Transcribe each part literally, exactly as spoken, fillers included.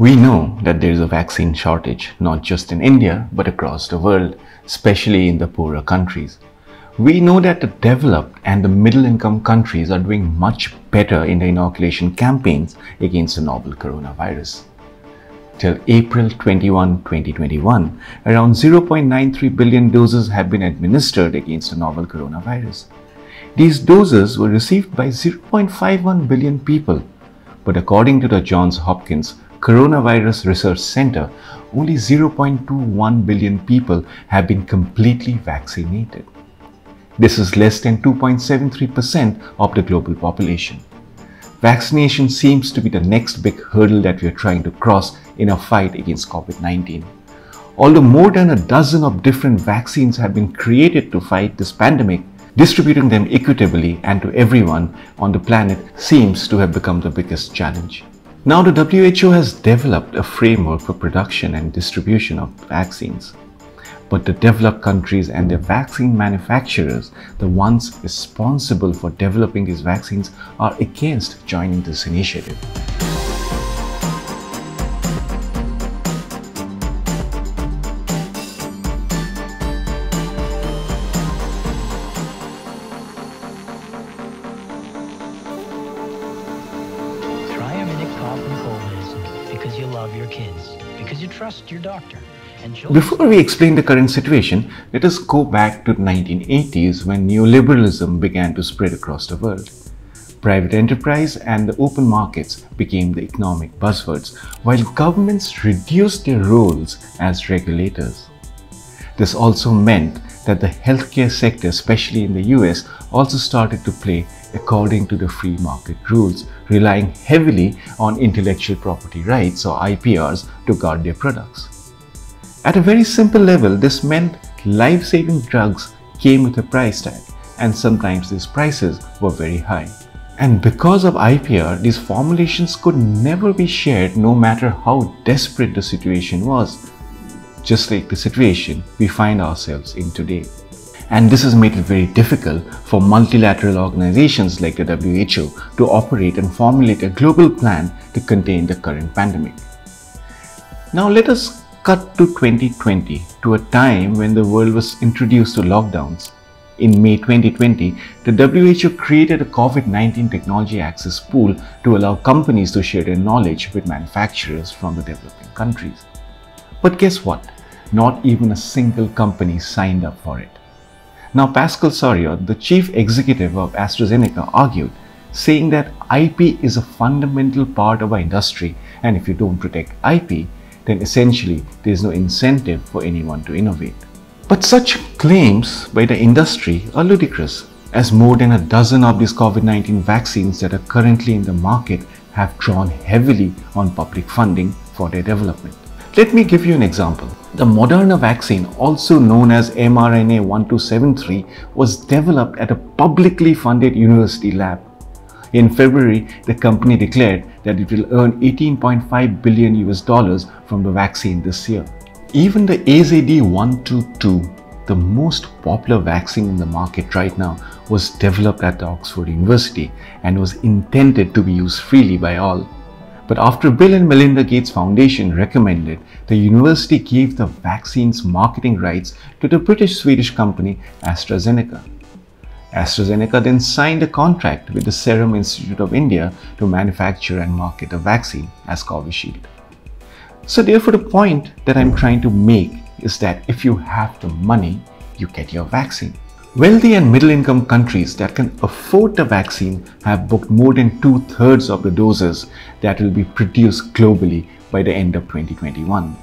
We know that there is a vaccine shortage, not just in India, but across the world, especially in the poorer countries. We know that the developed and the middle-income countries are doing much better in the inoculation campaigns against the novel coronavirus. Till April twenty-first, twenty twenty-one, around zero point nine three billion doses have been administered against the novel coronavirus. These doses were received by zero point five one billion people, but according to the Johns Hopkins Coronavirus Research Center, only zero point two one billion people have been completely vaccinated. This is less than two point seven three percent of the global population. Vaccination seems to be the next big hurdle that we are trying to cross in our fight against COVID nineteen. Although more than a dozen of different vaccines have been created to fight this pandemic, distributing them equitably and to everyone on the planet seems to have become the biggest challenge. Now, the W H O has developed a framework for production and distribution of vaccines. But the developed countries and their vaccine manufacturers, the ones responsible for developing these vaccines, are against joining this initiative. Try a minute cough and cold medicine because you love your kids, because you trust your doctor. Before we explain the current situation, let us go back to the nineteen eighties when neoliberalism began to spread across the world. Private enterprise and the open markets became the economic buzzwords, while governments reduced their roles as regulators. This also meant that the healthcare sector, especially in the U S, also started to play according to the free market rules, relying heavily on intellectual property rights or I P Rs to guard their products. At a very simple level, this meant life-saving drugs came with a price tag, and sometimes these prices were very high. And because of I P R, these formulations could never be shared no matter how desperate the situation was, just like the situation we find ourselves in today. And this has made it very difficult for multilateral organizations like the W H O to operate and formulate a global plan to contain the current pandemic. Now let us cut to twenty twenty, to a time when the world was introduced to lockdowns. In May twenty twenty, the W H O created a COVID nineteen technology access pool to allow companies to share their knowledge with manufacturers from the developing countries. But guess what? Not even a single company signed up for it. Now, Pascal Soriot, the chief executive of AstraZeneca, argued, saying that I P is a fundamental part of our industry, and if you don't protect I P, then essentially there is no incentive for anyone to innovate. But such claims by the industry are ludicrous, as more than a dozen of these COVID nineteen vaccines that are currently in the market have drawn heavily on public funding for their development. Let me give you an example. The Moderna vaccine, also known as m R N A twelve seventy-three, was developed at a publicly funded university lab. In February, the company declared that it will earn eighteen point five billion U S dollars from the vaccine this year. Even the A Z D one twenty-two, the most popular vaccine in the market right now, was developed at the Oxford University and was intended to be used freely by all. But after Bill and Melinda Gates Foundation recommended, the university gave the vaccine's marketing rights to the British-Swedish company AstraZeneca. AstraZeneca then signed a contract with the Serum Institute of India to manufacture and market the vaccine as Covishield. So therefore, the point that I'm trying to make is that if you have the money, you get your vaccine. Wealthy and middle-income countries that can afford the vaccine have booked more than two-thirds of the doses that will be produced globally by the end of twenty twenty-one.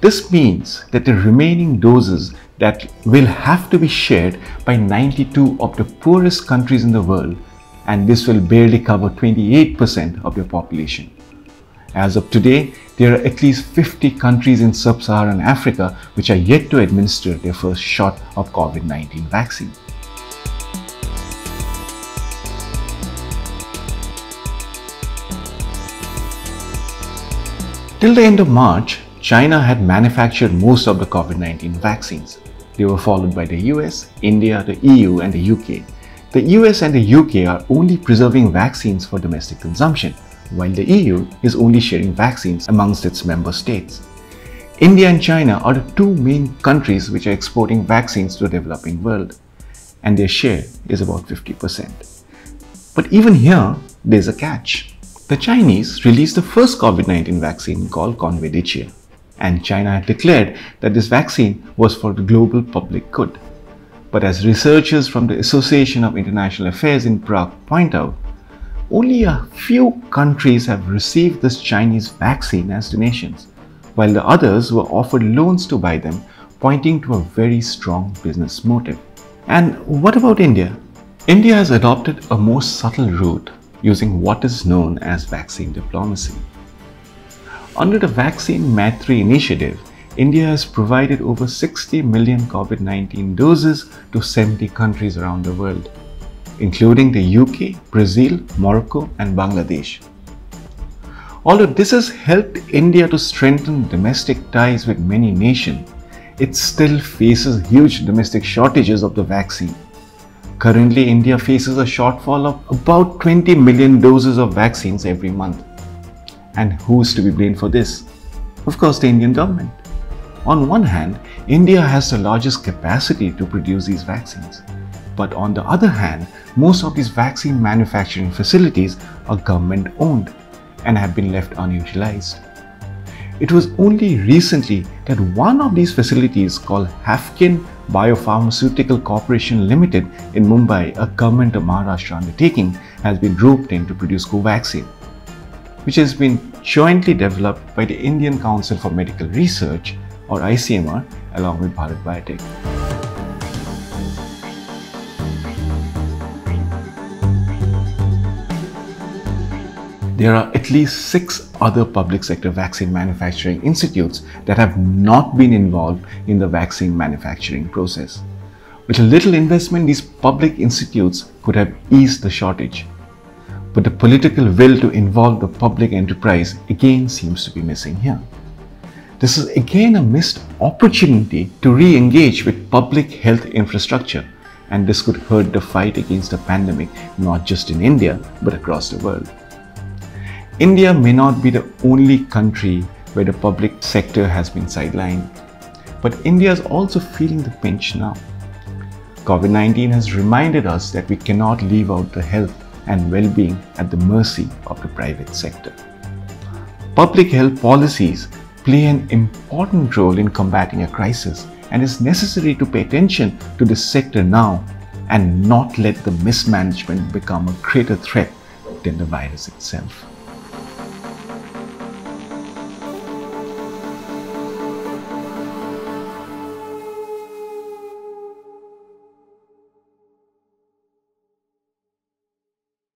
This means that the remaining doses that will have to be shared by ninety-two of the poorest countries in the world, and this will barely cover twenty-eight percent of their population. As of today, there are at least fifty countries in sub-Saharan Africa which are yet to administer their first shot of COVID nineteen vaccine. Till the end of March, China had manufactured most of the COVID nineteen vaccines. They were followed by the U S, India, the E U and the U K. The U S and the U K are only preserving vaccines for domestic consumption, while the E U is only sharing vaccines amongst its member states. India and China are the two main countries which are exporting vaccines to the developing world, and their share is about fifty percent. But even here, there's a catch. The Chinese released the first COVID nineteen vaccine called Convidecia, and China had declared that this vaccine was for the global public good. But as researchers from the Association of International Affairs in Prague point out, only a few countries have received this Chinese vaccine as donations, while the others were offered loans to buy them, pointing to a very strong business motive. And what about India? India has adopted a more subtle route, using what is known as vaccine diplomacy. Under the Vaccine Maitri initiative, India has provided over sixty million COVID nineteen doses to seventy countries around the world, including the U K, Brazil, Morocco and Bangladesh. Although this has helped India to strengthen domestic ties with many nations, it still faces huge domestic shortages of the vaccine. Currently, India faces a shortfall of about twenty million doses of vaccines every month. And who's to be blamed for this? Of course, the Indian government. On one hand, India has the largest capacity to produce these vaccines. But on the other hand, most of these vaccine manufacturing facilities are government-owned and have been left unutilized. It was only recently that one of these facilities, called Hafkin Biopharmaceutical Corporation Limited in Mumbai, a government of Maharashtra undertaking, has been grouped in to produce Covaxin, which has been jointly developed by the Indian Council for Medical Research, or I C M R, along with Bharat Biotech. There are at least six other public sector vaccine manufacturing institutes that have not been involved in the vaccine manufacturing process. With a little investment, these public institutes could have eased the shortage. But the political will to involve the public enterprise again seems to be missing here. This is again a missed opportunity to re-engage with public health infrastructure, and this could hurt the fight against the pandemic, not just in India but across the world. India may not be the only country where the public sector has been sidelined, but India is also feeling the pinch now. COVID nineteen has reminded us that we cannot leave out the health and well-being at the mercy of the private sector. Public health policies play an important role in combating a crisis, and it's necessary to pay attention to this sector now and not let the mismanagement become a greater threat than the virus itself.